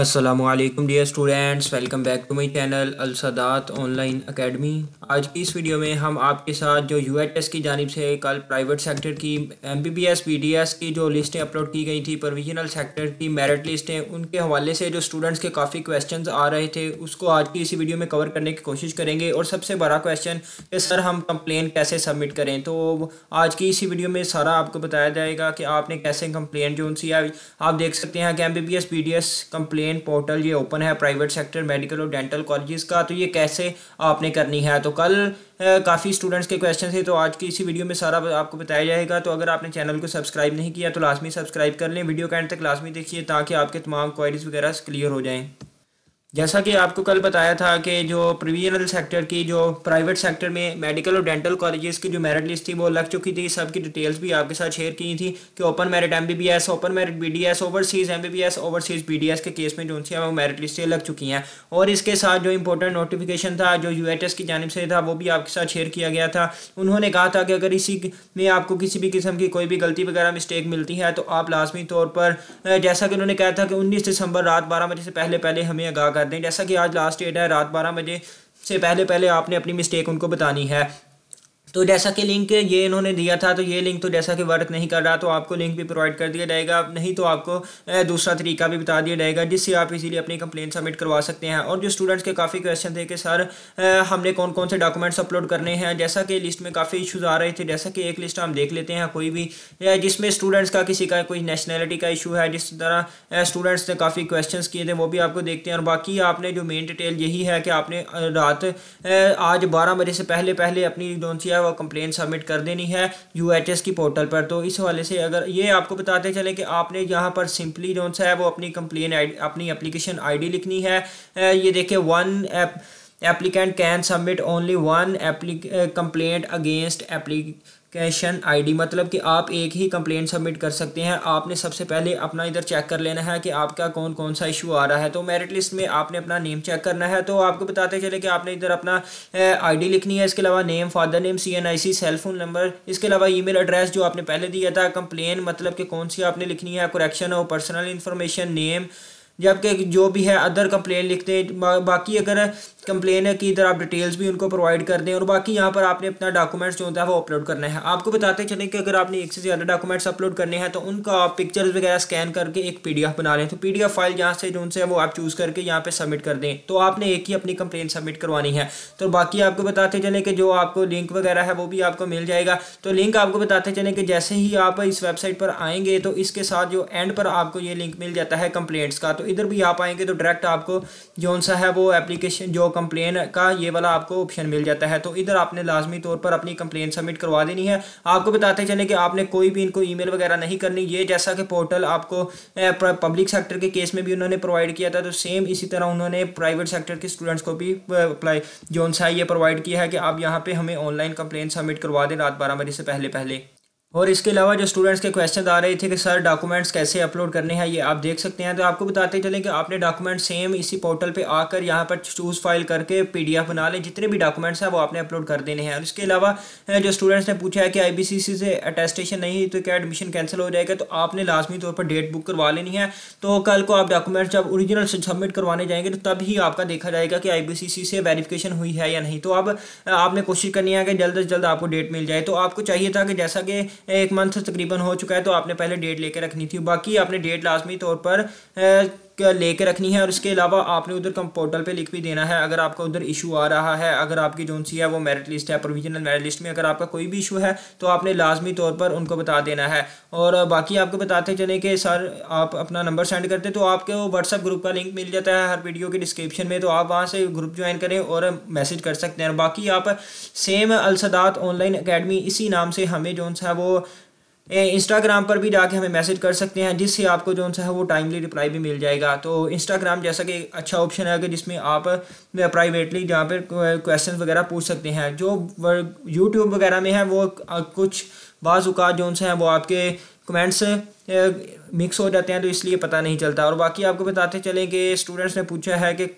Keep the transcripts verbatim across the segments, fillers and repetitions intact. अस्सलामुअलैकुम dear students, welcome back to my channel Al Sadat online academy. आज की इस वीडियो में हम आपके साथ जो यू एच एस की जानिब से कल प्राइवेट सेक्टर की M B B S B D S की जो लिस्टें अपलोड की गई थी, प्रोविजनल सेक्टर की मेरिट लिस्टें, उनके हवाले से जो स्टूडेंट्स के काफ़ी क्वेश्चंस आ रहे थे उसको आज की इसी वीडियो में कवर करने की कोशिश करेंगे। और सबसे बड़ा क्वेश्चन कि सर हम कंप्लेन कैसे सबमिट करें, तो आज की इसी वीडियो में सारा आपको बताया जाएगा कि आपने कैसे कंप्लेन जो उनसी आप देख सकते हैं कि M B B S B D S complain portal ये ओपन है प्राइवेट सेक्टर मेडिकल और डेंटल कॉलेजेस का, तो ये कैसे आपने करनी है। तो कल काफ़ी स्टूडेंट्स के क्वेश्चन थे, तो आज की इसी वीडियो में सारा आपको बताया जाएगा। तो अगर आपने चैनल को सब्सक्राइब नहीं किया तो लाजमी सब्सक्राइब कर लें, वीडियो के एंड तक लाजमी देखिए ताकि आपके तमाम क्वेरीज वगैरह क्लियर हो जाएँ। जैसा कि आपको कल बताया था कि जो प्रोविजनल सेक्टर की जो प्राइवेट सेक्टर में मेडिकल और डेंटल कॉलेजेस की जो मेरिट लिस्ट थी वो लग चुकी थी, सबकी डिटेल्स भी आपके साथ शेयर की थी कि open merit MBBS, open merit BDS, overseas MBBS, overseas BDS के केस में जो उनसे वो मेरिट लिस्टें लग चुकी हैं। और इसके साथ जो इंपॉर्टेंट नोटिफिकेशन था जो यूएचएस की जानिब से था वो भी आपके साथ शेयर किया गया था। उन्होंने कहा था कि अगर इसी में आपको किसी भी किस्म की कोई भी गलती वगैरह मिस्टेक मिलती है तो आप लाजमी तौर पर, जैसा कि उन्होंने कहा था कि उन्नीस दिसंबर रात बारह बजे से पहले पहले हमें आगाह कर दें, जैसा कि आज लास्ट डेट है, रात बारह बजे से पहले पहले आपने अपनी मिस्टेक उनको बतानी है। तो जैसा कि लिंक ये इन्होंने दिया था, तो ये लिंक तो जैसा कि वर्क नहीं कर रहा तो आपको लिंक भी प्रोवाइड कर दिया जाएगा, नहीं तो आपको दूसरा तरीका भी बता दिया जाएगा जिससे आप इजीली अपनी कंप्लेन सबमिट करवा सकते हैं। और जो स्टूडेंट्स के काफ़ी क्वेश्चन थे कि सर हमने कौन कौन से डॉक्यूमेंट्स अपलोड करने हैं, जैसा कि लिस्ट में काफ़ी इशूज़ आ रहे थे, जैसा कि एक लिस्ट हम देख लेते हैं कोई भी, जिसमें स्टूडेंट्स का किसी का कोई नेशनैलिटी का इशू है, जिस तरह स्टूडेंट्स ने काफ़ी क्वेश्चन किए थे वो भी आपको देखते हैं। और बाकी आपने जो मेन डिटेल यही है कि आपने रात आज बारह बजे से पहले पहले अपनी जो वो कंप्लेन सबमिट कर देनी है यूएचएस की पोर्टल पर। तो इस वाले से अगर ये आपको बताते चलें कि आपने यहाँ पर सिंपली जो सा है वो अपनी कंप्लेन आईडी, अपनी एप्लीकेशन आईडी लिखनी है। ये देखिए, one app applicant can submit only one complaint against application ID, मतलब कि आप एक ही कंप्लेंट सबमिट कर सकते हैं। आपने सबसे पहले अपना इधर चेक कर लेना है कि आपका कौन कौन सा इशू आ रहा है। तो मेरिट लिस्ट में आपने अपना नेम चेक करना है, तो आपको बताते चले कि आपने इधर अपना आईडी लिखनी है, इसके अलावा name, father name, CNIC, cell phone number, इसके अलावा ईमेल एड्रेस जो आपने पहले दिया था, कंप्लेन मतलब कि कौन सी आपने लिखनी है, करेक्शन हो, पर्सनल इन्फॉर्मेशन, नेम, जबकि जो भी है अदर कंप्लेन लिखते हैं। बाकी अगर कंप्लेन की इधर आप डिटेल्स भी उनको प्रोवाइड कर दें। और बाकी यहाँ पर आपने अपना डॉक्यूमेंट्स जो होता है वो अपलोड करना है। आपको बताते चलें कि अगर आपने एक से ज़्यादा डॉक्यूमेंट्स अपलोड करने हैं तो उनका आप पिक्चर्स वगैरह स्कैन करके एक पीडीएफ बना लें, तो पीडीएफ फाइल यहाँ से जो उनसे वो आप चूज़ करके यहाँ पर सबमिट कर दें, तो आपने एक ही अपनी कंप्लेन सबमिट करवानी है। तो बाकी आपको बताते चलें कि जो आपको लिंक वगैरह है वो भी आपको मिल जाएगा। तो लिंक आपको बताते चलें कि जैसे ही आप इस वेबसाइट पर आएँगे तो इसके साथ जो एंड पर आपको ये लिंक मिल जाता है कंप्लेंट्स का, तो इधर भी आप आएंगे तो डायरेक्ट आपको जो सा है वो एप्लीकेशन जो कंप्लेन का ये वाला आपको ऑप्शन मिल जाता है। तो इधर आपने लाजमी तौर पर अपनी कंप्लेन सबमिट करवा देनी है। आपको बताते चलें कि आपने कोई भी इनको ईमेल वगैरह नहीं करनी, ये जैसा कि पोर्टल आपको पब्लिक सेक्टर के केस में भी उन्होंने प्रोवाइड किया था, तो सेम इसी तरह उन्होंने प्राइवेट सेक्टर के स्टूडेंट्स को भी अप्लाई जो सा ये प्रोवाइड किया है कि आप यहाँ पर हमें ऑनलाइन कंप्लेन सबमिट करवा दें रात बारह बजे से पहले पहले। और इसके अलावा जो स्टूडेंट्स के क्वेश्चन आ रहे थे कि सर डॉक्यूमेंट्स कैसे अपलोड करने हैं, ये आप देख सकते हैं। तो आपको बताते चलें कि आपने डॉक्यूमेंट सेम इसी पोर्टल पे आकर यहाँ पर चूज़ फाइल करके पीडीएफ बना लें, जितने भी डॉक्यूमेंट्स हैं वो आपने अपलोड कर देने हैं। और इसके अलावा जो स्टूडेंट्स ने पूछा है कि आईबीसीसी से अटेस्टेशन नहीं तो क्या एडमिशन कैंसिल हो जाएगा, तो आपने लाजमी तौर पर डेट बुक करवा लेनी है। तो कल को आप डॉक्यूमेंट्स जब ओरिजिनल सबमिट करवाने जाएंगे तो तभी आपका देखा जाएगा कि आईबीसीसी से वेरिफिकेशन हुई है या नहीं। तो अब आपने कोशिश करनी है कि जल्द से जल्द आपको डेट मिल जाए। तो आपको चाहिए था कि जैसा कि एक मंथ तकरीबन हो चुका है तो आपने पहले डेट लेके रखनी थी। बाकी आपने डेट लाजमी तौर पर लेके रखनी है। और इसके अलावा आपने उधर कम पोर्टल पे लिख भी देना है अगर आपका उधर इशू आ रहा है, अगर आपकी जो सी है वो मेरिट लिस्ट है, प्रोविजनल मेरिट लिस्ट में अगर आपका कोई भी इशू है तो आपने लाजमी तौर पर उनको बता देना है। और बाकी आपको बताते चले कि सर आप अपना नंबर सेंड करते तो आपको व्हाट्सअप ग्रुप का लिंक मिल जाता है हर वीडियो के डिस्क्रिप्शन में, तो आप वहाँ से ग्रुप ज्वाइन करें और मैसेज कर सकते हैं। बाकी आप same Al Sadat online academy इसी नाम से हमें जो सा वो इंस्टाग्राम पर भी जाके हमें मैसेज कर सकते हैं, जिससे आपको जो सा है वो टाइमली रिप्लाई भी मिल जाएगा। तो इंस्टाग्राम जैसा कि अच्छा ऑप्शन है कि जिसमें आप प्राइवेटली जहाँ पर क्वेश्चन वगैरह पूछ सकते हैं। जो यूट्यूब वगैरह में है वो कुछ बाज़ औक़ात जो सा है वो आपके कमेंट्स मिक्स हो जाते हैं, तो इसलिए पता नहीं चलता। और बाकी आपको बताते चलें कि स्टूडेंट्स ने पूछा है कि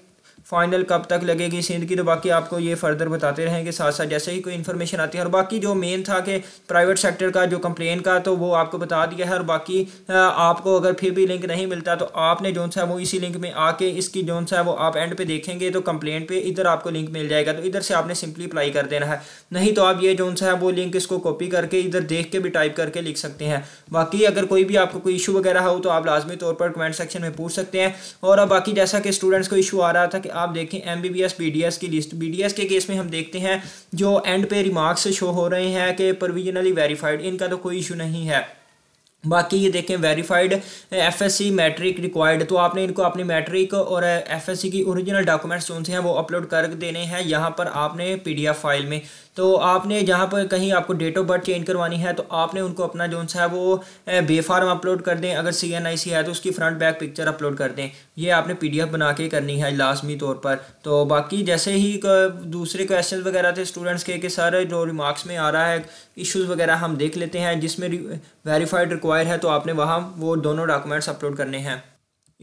फाइनल कब तक लगेगी सिंध की, तो बाकी आपको ये फर्दर बताते रहेंगे साथ साथ जैसे ही कोई इन्फॉर्मेशन आती है। और बाकी जो मेन था कि प्राइवेट सेक्टर का जो कंप्लेन का, तो वो आपको बता दिया है। और बाकी आपको अगर फिर भी लिंक नहीं मिलता तो आपने जो सा है वो इसी लिंक में आके इसकी जो सा है वो आप एंड पे देखेंगे तो कंप्लेन पे इधर आपको लिंक मिल जाएगा, तो इधर से आपने सिंपली अप्लाई कर देना है। नहीं तो आप ये जो सा है वो लिंक इसको कॉपी करके इधर देख के भी टाइप करके लिख सकते हैं। बाकी अगर कोई भी आपको कोई इशू वगैरह हो तो आप लाजमी तौर पर कमेंट सेक्शन में पूछ सकते हैं। और अब बाकी जैसा कि स्टूडेंट्स को इशू आ रहा था कि आप देखें एमबीबीएस बीडीएस की लिस्ट, बीडीएस के केस में हम देखते हैं जो एंड पे रिमार्क्स शो हो रहे हैं कि प्रोविजनली वेरीफाइड, इनका तो कोई इशू नहीं है। बाकी ये देखें वेरीफाइड एफएससी मैट्रिक रिक्वायर्ड, तो आपने इनको अपनी मैट्रिक और एफएससी की ओरिजिनल डॉक्यूमेंट्स जो हैं वो अपलोड कर देने हैं यहाँ पर आपने पीडीएफ फाइल में। तो आपने जहाँ पर कहीं आपको डेट ऑफ बर्थ चेंज करवानी है तो आपने उनको अपना जो सा है वो बेफार्म अपलोड कर दें, अगर सीएनआईसी है तो उसकी फ्रंट बैक पिक्चर अपलोड कर दें। ये आपने पीडीएफ बना के करनी है लाजमी तौर पर। तो बाकी जैसे ही दूसरे क्वेश्चन वगैरह थे स्टूडेंट्स के, के सारे जो रिमार्क्स में आ रहा है इशूज़ वगैरह हम देख लेते हैं। जिसमें वेरीफाइड रिक्वायर है तो आपने वहाँ वो दोनों डॉक्यूमेंट्स अपलोड करने हैं।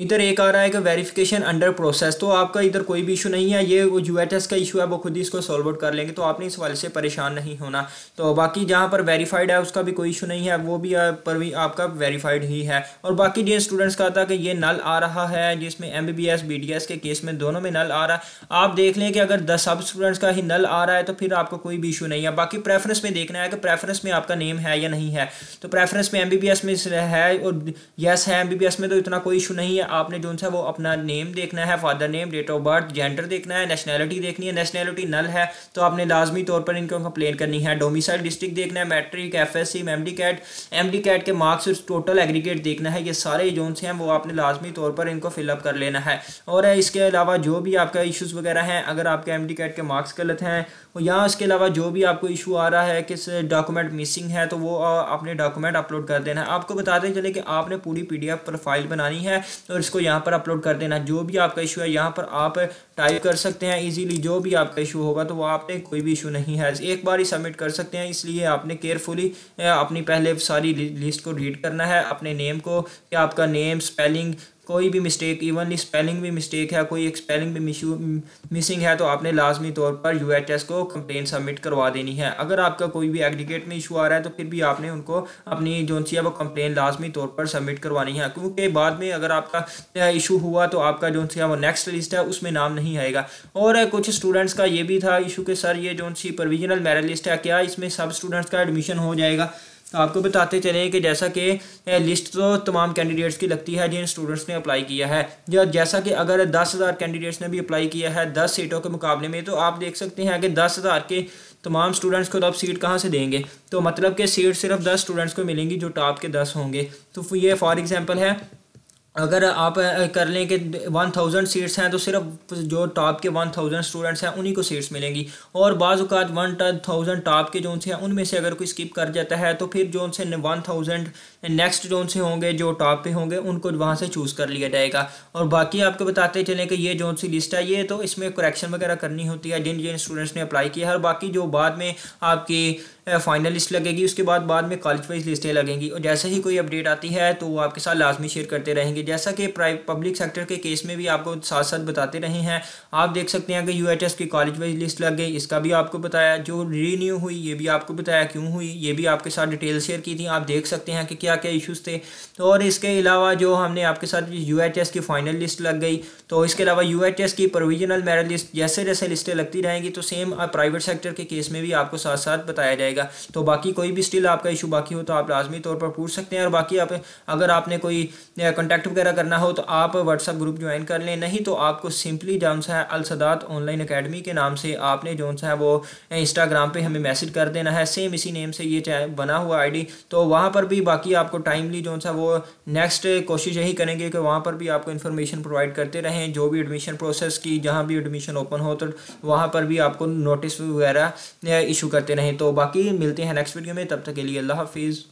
इधर एक आ रहा है कि वेरिफिकेशन अंडर प्रोसेस, तो आपका इधर कोई भी इशू नहीं है, ये वो यूएचएस का इशू है, वो खुद ही इसको सॉल्व आउट कर लेंगे, तो आपने इस वाले से परेशान नहीं होना। तो बाकी जहाँ पर वेरीफाइड है उसका भी कोई इशू नहीं है, वो भी पर भी आपका वेरीफाइड ही है। और बाकी जिन स्टूडेंट्स का था कि ये नल आ रहा है, जिसमें एमबीबीएस बीडीएस के केस में दोनों में नल आ रहा है, आप देख लें कि अगर दस सब स्टूडेंट्स का ही नल आ रहा है तो फिर आपको कोई भी इशू नहीं है। बाकी प्रेफरेंस में देखना है कि प्रेफरेंस में आपका नेम है या नहीं है, तो प्रेफरेंस में एमबीबीएस में है और यस है एमबीबीएस में, तो इतना कोई इशू नहीं है। आपने जो है वो अपना नेम देखना है, father name, date of birth, gender देखना है, नेशनैलिटी देखनी है, नेशनैलिटी नल है तो आपने लाजमी तौर पर इनको कंप्लेन करनी है। डोमिसाइल डिस्ट्रिक्ट देखना है, matric FSc MDCAT MDCAT के मार्क्स टोटल एग्रीगेट देखना है। ये सारे जोन हैं वो आपने लाजमी तौर पर इनको फिलअप कर लेना है। और इसके अलावा जो भी आपका इशूज़ वगैरह हैं, अगर आपके एमडी कैट के मार्क्स गलत हैं या इसके अलावा जो भी आपको इशू आ रहा है किस डॉक्यूमेंट मिसिंग है, तो वो आपने डॉक्यूमेंट अपलोड कर देना है। आपको बताते चले कि आपने पूरी पीडीएफ प्रोफाइल बनानी है और इसको यहाँ पर अपलोड कर देना। जो भी आपका इशू है यहाँ पर आप टाइप कर सकते हैं इजीली, जो भी आपका इशू होगा तो वो आपने कोई भी इशू नहीं है, एक बार ही सबमिट कर सकते हैं। इसलिए आपने केयरफुली अपनी पहले सारी लिस्ट को रीड करना है, अपने नेम को कि आपका नेम, स्पेलिंग, कोई भी मिस्टेक, इवनली स्पेलिंग भी मिस्टेक है, कोई एक स्पेलिंग भी मिसिंग है तो आपने लाजमी तौर पर यूएचएस को कंप्लेन सबमिट करवा देनी है। अगर आपका कोई भी एग्रीगेट में इशू आ रहा है तो फिर भी आपने उनको अपनी जो सी है वो कंप्लेन लाजमी तौर पर सबमिट करवानी है, क्योंकि बाद में अगर आपका इशू हुआ तो आपका जो सी है वो नेक्स्ट लिस्ट है उसमें नाम नहीं आएगा। और कुछ स्टूडेंट्स का ये भी था इशू के सर ये जो सी प्रोविजनल मेरिट लिस्ट है, क्या इसमें सब स्टूडेंट्स का एडमिशन हो जाएगा? तो आपको बताते चले कि जैसा कि लिस्ट तो तमाम कैंडिडेट्स की लगती है जिन स्टूडेंट्स ने अप्लाई किया है, या जैसा कि अगर दस हज़ार कैंडिडेट्स ने भी अप्लाई किया है दस सीटों के मुकाबले में, तो आप देख सकते हैं कि दस हज़ार के तमाम स्टूडेंट्स को अब सीट कहाँ से देंगे, तो मतलब कि सीट सिर्फ दस स्टूडेंट्स को मिलेंगी जो टॉप के दस होंगे। तो ये फॉर एग्ज़ाम्पल है, अगर आप कर लें कि वन थाउजेंड सीट्स हैं तो सिर्फ जो टॉप के वन थाउजेंड स्टूडेंट्स हैं उन्हीं को सीट्स मिलेंगी। और बाज़ औक़ात वन थाउजेंड टॉप के जोन से हैं उनमें से अगर कोई स्किप कर जाता है तो फिर जोन से वन थाउजेंड नेक्स्ट जोन से होंगे जो टॉप पे होंगे उनको वहाँ से चूज़ कर लिया जाएगा। और बाकी आपको बताते चलें कि ये जोन सी लिस्ट है ये, तो इसमें करेक्शन वगैरह करनी होती है जिन जिन स्टूडेंट्स ने अप्लाई किया है। और बाकी जो बाद में आपकी फाइनल लिस्ट लगेगी उसके बाद बाद में कॉलेज वाइज लिस्टें लगेंगी, और जैसे ही कोई अपडेट आती है तो वो आपके साथ लाजमी शेयर करते रहेंगे। जैसा कि पब्लिक सेक्टर के केस में भी आपको साथ साथ बताते रहे हैं, आप देख सकते हैं कि यूएचएस की कॉलेज वाइज लिस्ट लग गई, इसका भी आपको बताया, जो रीन्यू हुई ये भी आपको बताया क्यों हुई, ये भी आपके साथ डिटेल शेयर की थी। आप देख सकते हैं कि क्या क्या इशूज़ थे। और इसके अलावा जो हमने आपके साथ यूएचएस की फाइनल लिस्ट लग गई, तो इसके अलावा यूएचएस की प्रोविजनल मेरिट लिस्ट, जैसे जैसे लिस्टें लगती रहेंगी तो सेम प्राइवेट सेक्टर के केस में भी आपको साथ साथ बताया जाएगा। तो बाकी कोई भी स्टिल आपका इशू बाकी हो तो आप लाजमी तौर पर पूछ सकते हैं। और बाकी आप अगर आपने कोई कॉन्टैक्ट वगैरह करना हो तो आप व्हाट्सएप ग्रुप ज्वाइन कर लें, नहीं तो आपको सिंपली जो सा है अल सदात ऑनलाइन अकेडमी के नाम से आपने जो सा है वो इंस्टाग्राम पे हमें मैसेज कर देना है, सेम इसी नेम से ये बना हुआ आई डी, तो वहाँ पर भी बाकी आपको टाइमली जो सा वो नेक्स्ट कोशिश यही करेंगे कि वहाँ पर भी आपको इन्फॉर्मेशन प्रोवाइड करते रहें जो भी एडमिशन प्रोसेस की, जहाँ भी एडमिशन ओपन हो तो वहाँ पर भी आपको नोटिस वगैरह इशू करते रहें। तो बाकी मिलते हैं नेक्स्ट वीडियो में, तब तक के लिए अल्लाह हाफिज़।